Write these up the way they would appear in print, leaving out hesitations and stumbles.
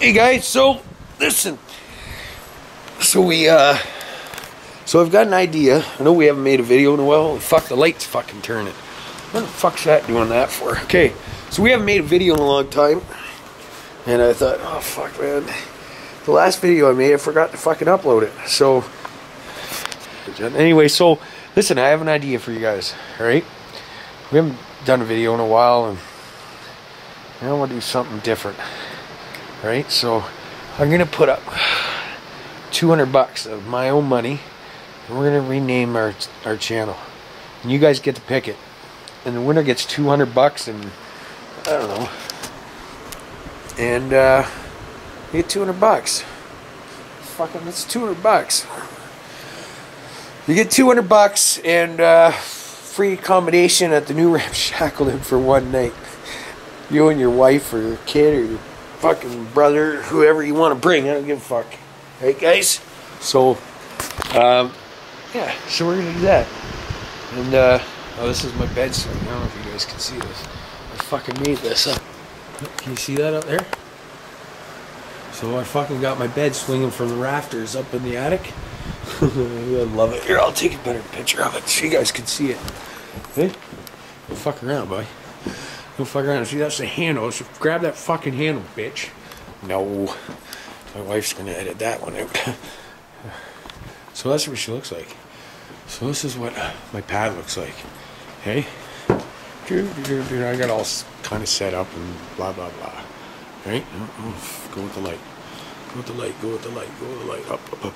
Hey guys, so listen. So I've got an idea. I know we haven't made a video in a while. Fuck, the light's fucking turning. What the fuck's that doing that for? Okay, so we haven't made a video in a long time. And I thought, oh fuck man. The last video I made, I forgot to fucking upload it. So anyway, so listen, I have an idea for you guys, alright? We haven't done a video in a while and I want to do something different. Right, so I'm gonna put up $200 of my own money and we're gonna rename our channel and you guys get to pick it and the winner gets $200 and I don't know and you get $200. Fucking it's $200. You get $200 and free accommodation at the new Ramshackleton for one night. You and your wife or your kid or your fucking brother, whoever you want to bring, I don't give a fuck. Right, guys? So, yeah, so we're gonna do that. And, oh, this is my bed, so I don't know if you guys can see this. I fucking made this up. Can you see that up there? So I fucking got my bed swinging from the rafters up in the attic. I love it. Here, I'll take a better picture of it so you guys can see it. Hey, don't fuck around, boy. Don't fuck around. See, that's the handle. So grab that fucking handle, bitch. No. My wife's going to edit that one out. So that's what she looks like. So this is what my pad looks like. Hey. I got all kind of set up and blah, blah, blah. Right? Go with the light. Go with the light. Go with the light. Go with the light. Up, up, up.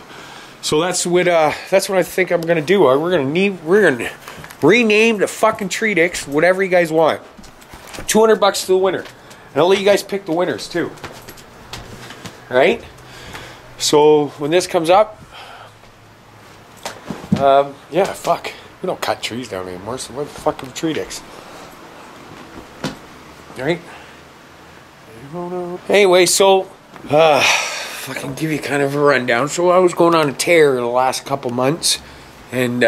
So that's what I think I'm going to do. We're going to rename the fucking treedicks, whatever you guys want. $200 to the winner. And I'll let you guys pick the winners too. Alright? So when this comes up, yeah, fuck. We don't cut trees down anymore, so what the fuck are the treedicks? Alright? Anyway, so fucking give you kind of a rundown. So I was going on a tear in the last couple months and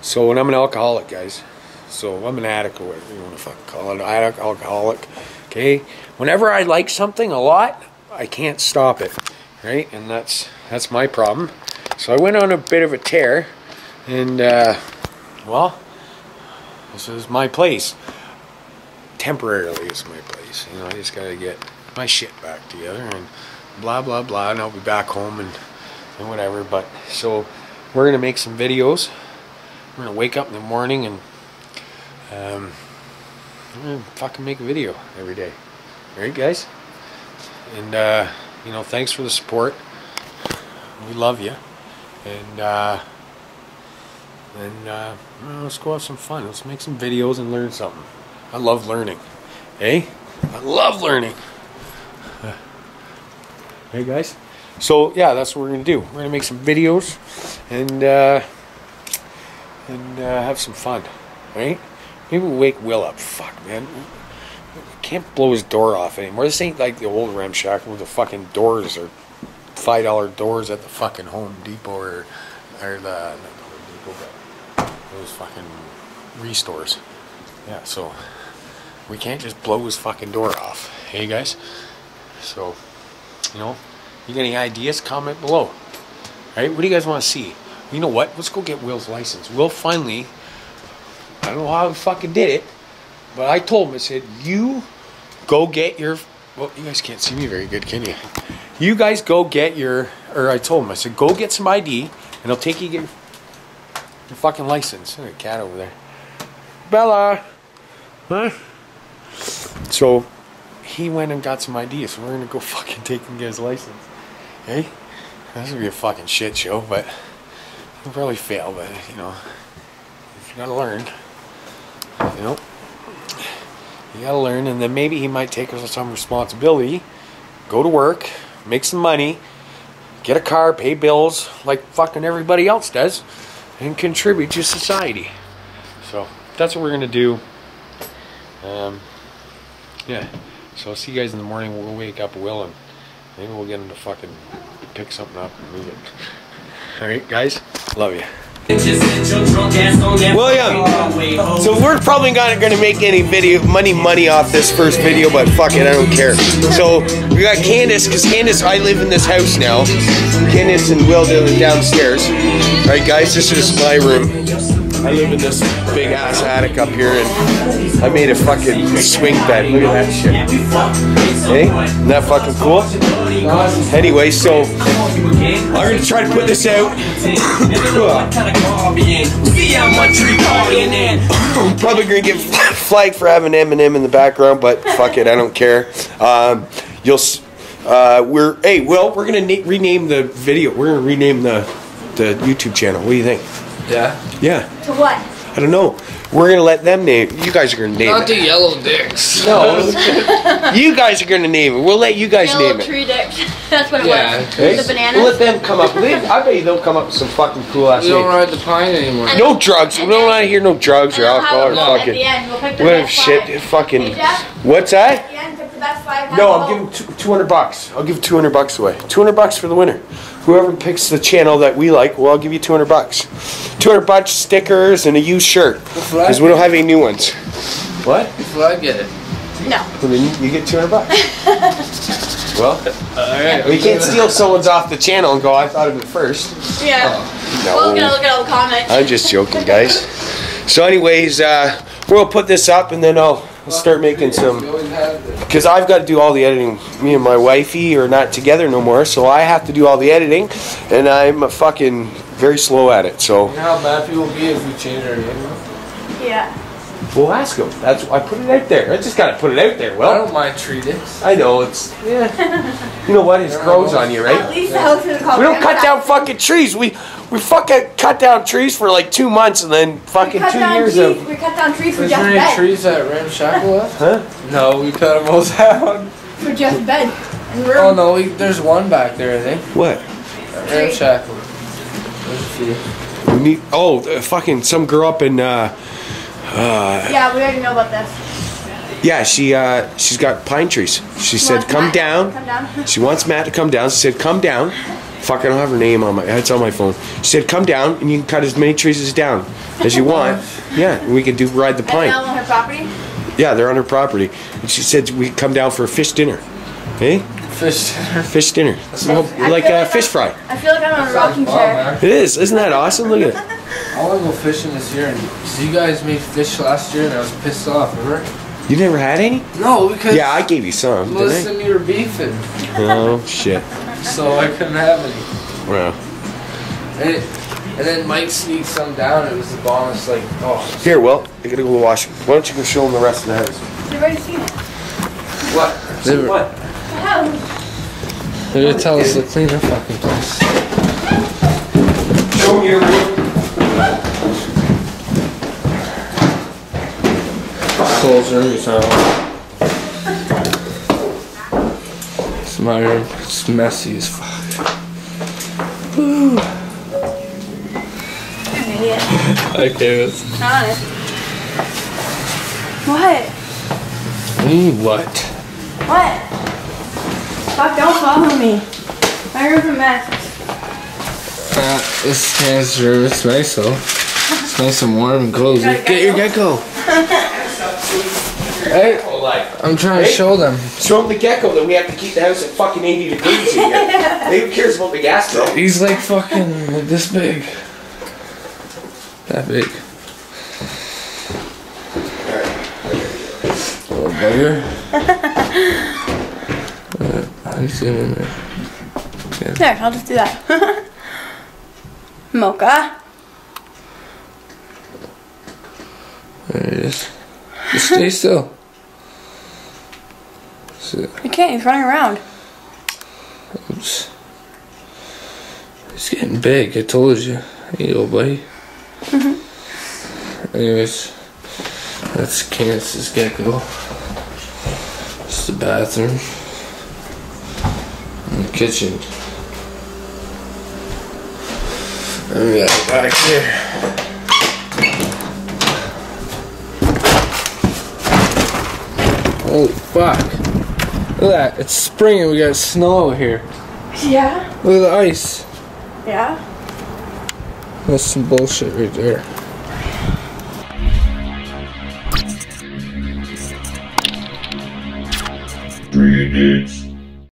so and I'm an alcoholic, guys. So I'm an addict, or whatever you want to fucking call it, addict, alcoholic, okay? Whenever I like something a lot, I can't stop it, right? And that's my problem. So I went on a bit of a tear, and, well, this is my place. Temporarily it's my place, you know, I just gotta get my shit back together, and blah, blah, blah, and I'll be back home, and whatever, but, so, we're gonna make some videos. We're gonna wake up in the morning, and I'm gonna fucking make a video every day. Alright guys? And you know, thanks for the support. We love you. And let's go have some fun. Let's make some videos and learn something. I love learning. Hey? I love learning. Hey guys? So yeah, that's what we're gonna do. We're gonna make some videos and have some fun. Right? Maybe we'll wake Will up. Fuck, man. I can't blow his door off anymore. This ain't like the old Ramshackle where the fucking doors are $5 doors at the fucking Home Depot or the not Home Depot, but those fucking restores. Yeah, so we can't just blow his fucking door off. Hey guys. So, you know, you got any ideas? Comment below. All right, what do you guys want to see? You know what? Let's go get Will's license. Will finally. I don't know how I fucking did it, but I told him, I said, you go get your, well, you guys can't see me very good, can you? You guys go get your, or I told him, I said, go get some ID, and I'll take you get your fucking license. There's a cat over there. Bella! Huh? So, he went and got some ID, so we're going to go fucking take him get his license. Hey? This will be a fucking shit show, but it'll probably fail, but, you know, you gotta learn. You know, you gotta learn, and then maybe he might take some responsibility, go to work, make some money, get a car, pay bills like fucking everybody else does, and contribute to society. So that's what we're gonna do. Yeah. So I'll see you guys in the morning. We'll wake up Will, and maybe we'll get him to fucking pick something up and move it. All right, guys. Love you. William, so we're probably not going to make any video money off this first video, but fuck it, I don't care. So we got Candace, because Candace, I live in this house now. Candace and Will live downstairs. Alright guys, this is my room. I live in this big ass attic up here, and I made a fucking swing bed. Look at that shit. Hey, isn't that fucking cool? Anyway, so I'm gonna try to put this out. I'm probably gonna get flagged for having Eminem in the background, but fuck it, I don't care. Hey Will, we're gonna rename the video. We're gonna rename the YouTube channel. What do you think? Yeah. Yeah. To what? I don't know. We're gonna let them name. You guys are gonna name it. Not the yellow dicks. No. You guys are gonna name it. We'll let you guys name it. Tree dicks. That's what it was. Okay. The banana. We'll let them come up. I bet you they'll come up with some fucking cool ass. We don't ride the pine anymore. And no drugs. We don't want to hear no drugs or alcohol or fucking. We'll shit. Fucking. What's that? At the end, pick the best five. No, I'm giving $200. I'll give $200 away. $200 for the winner. Whoever picks the channel that we like, well, I'll give you $200. $200 stickers and a used shirt. Because we don't have any new ones. What? Well, I get it. No. You get $200. Well, alright. We can't steal someone's off the channel and go, I thought of it first. Yeah. Oh, no. Well, we're going to look at all the comments. I'm just joking, guys. So anyways, we'll put this up and then I'll start making some, because I've got to do all the editing. Me and my wifey are not together no more, so I have to do all the editing, and I'm a fucking very slow at it. So. You know how bad people will be if we change our name? Yeah. We'll ask them. That's why I put it out there. I just gotta put it out there. Well, I don't mind treedicks. I know it's. Yeah. You know what? It grows on you, right? At least the house is called. We don't cut down fucking trees. We fucking cut down trees for like 2 months and then fucking 2 years of... We cut down trees for just bed. Is there any trees at Ramshackleton? Huh? No, we cut them all down. For just bed and room. Oh no, there's one back there, I think. What? Ramshackleton. There's a few. We need... Oh, fucking some girl up in... yeah, we already know about this. Yeah, she's got pine trees. She said, come down. Come down. She wants Matt to come down. She said, come down. Fuck, I don't have her name on my, it's on my phone. She said, come down and you can cut as many trees as you want. Yeah, and we can do ride the pine. Are they on her property? Yeah, they're on her property. And she said we come down for a fish dinner. Hey? Fish dinner. Fish dinner. That's like a fish fry. I feel like I'm on a rocking chair. It is. Isn't that awesome? Look at it. I want to go fishing this year. And you guys made fish last year and I was pissed off, remember? You never had any? No, because... Yeah, I gave you some, Melissa and you were beefing. Oh, shit. So I couldn't have any. Wow. And then Mike sneaked some down. It was the bomb. It's like, oh. Here, Will. I gotta go wash them. Why don't you go show them the rest of the house? They've already seen it. What? What? The house. They're gonna tell us to clean the fucking place. Show me your room. It's my room. It's messy as fuck. Ooh. I gave it. Not it. What? Mm, what? What? Fuck, don't follow me. My room's a mess. This is room. It's nice though. It's nice and warm and cozy. Get your gecko. Hey, I'm trying to show them. Show them the gecko that we have to keep the house at fucking 80 degrees in here. Nobody cares about the gas bill. He's like fucking this big. That big. Alright. A little bigger. I've seen him there. Yeah. There, I'll just do that. Mocha. There it is. Just stay still. Sit. I can't, he's running around. Oops. He's getting big, I told you. Hey, old buddy. Anyways, that's Candace's gecko. It's the bathroom. And the kitchen. And we got it back here. Oh fuck. Look at that. It's spring and we got snow here. Yeah? Look at the ice. Yeah? That's some bullshit right there. Treedicks.